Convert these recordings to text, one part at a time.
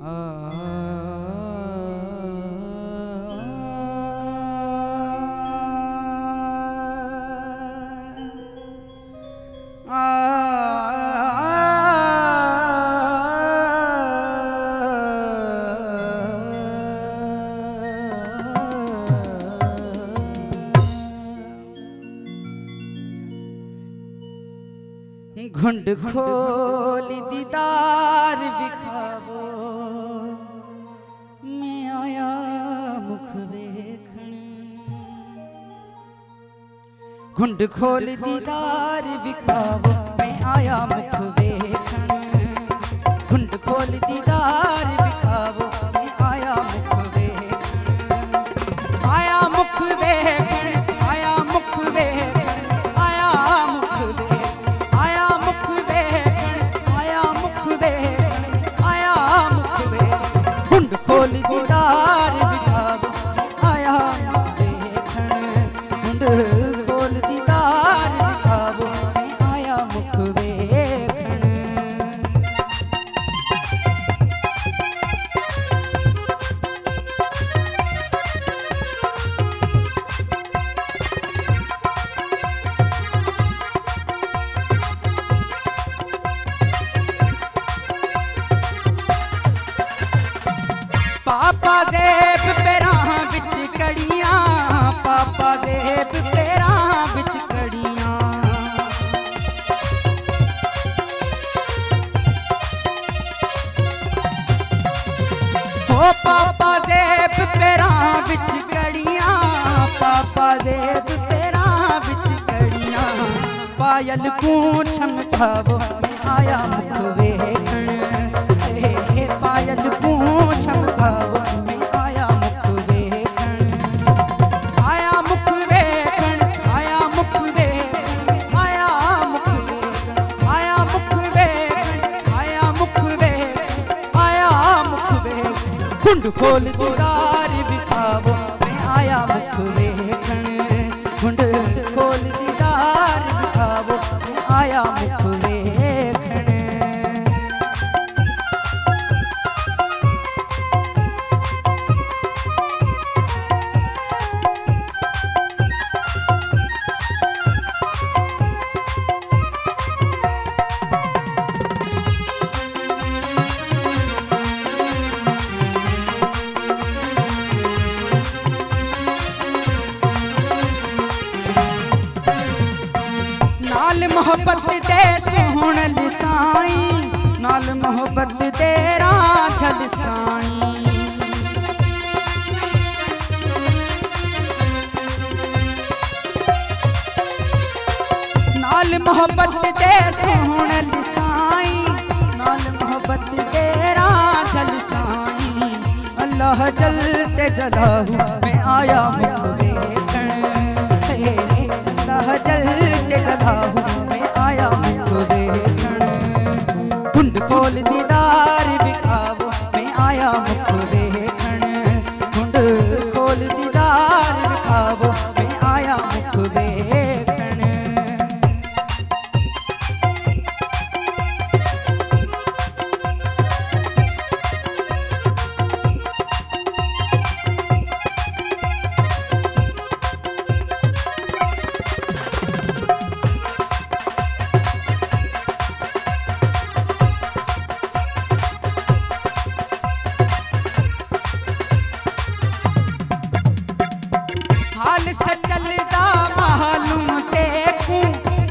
घुंड खोल दीदार विखावो मैं आया मुख वेखण। घुंड खोल दीदार विखावो मैं आया मुख वेखण। घुंड खोल दीदार विखावो मैं आया मुख वेखण। आया मुख वेखण, आया मुख वेखण। पापा जेब पैरां बिच कड़ियां, पापा जेब पैरां बिच कड़ियां। हो पापा जेब पैरां बिच कड़ियां, पापा जेब पैरां बिच कड़ियां। पायल को छम खावो मैं आया मुख वेखण। पायल को छम खोल दीदार विखावो मैं आया मुख वेखण। घुंड खोल दीदार विखावो मैं आया मुख वेखण। मोहब्बत दे सोहण लिसाई नाल, मोहब्बत दे राज लिसाई। नाल मोहब्बत दे सोहण लिसाई नाल, मोहब्बत दे राज लिसाई। अल्लाह जलते जलाहू मैं आया मुख वेखण। अल्लाह जलते जलाहू खोल दीदार विखावो मैं आया मुख वेखण। घुंड खोल दीदार विखावो मैं आया मुख वेखण।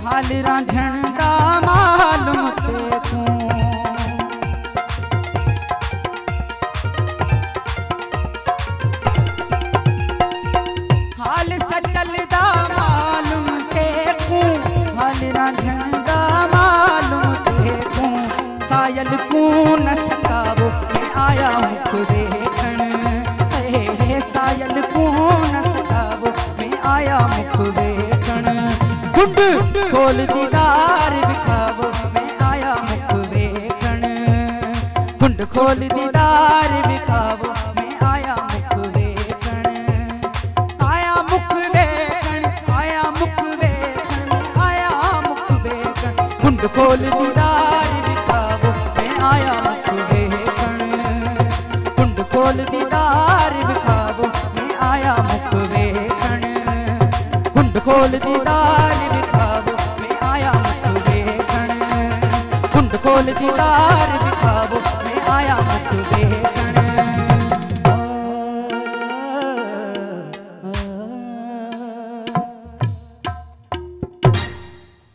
हाल रांझण दा मालूम तेकू, हाल सचल दा मालूम तेकू। हाल रांझण दा मालूम तेकू। सायल को न सतावो मैं आया मुख वेखण। हे सायल को न सतावो मैं आया मुख वेखण। घुंड खोल दीदार विखावो मैं आया मुख वेखण। घुंड खोल दीदार विखावो मैं आया मुख वेखण। आया मुख वेखण, आया मुख वेखण, आया मुख वेखण। घुंड खोल दीदार विखावो मैं आया मुख वेखण। बोल दीदार विखावो मैं आया मुख वेखण। कुंड खोल दीदार विखावो मैं आया मुख वेखण। कुंड खोल दीदार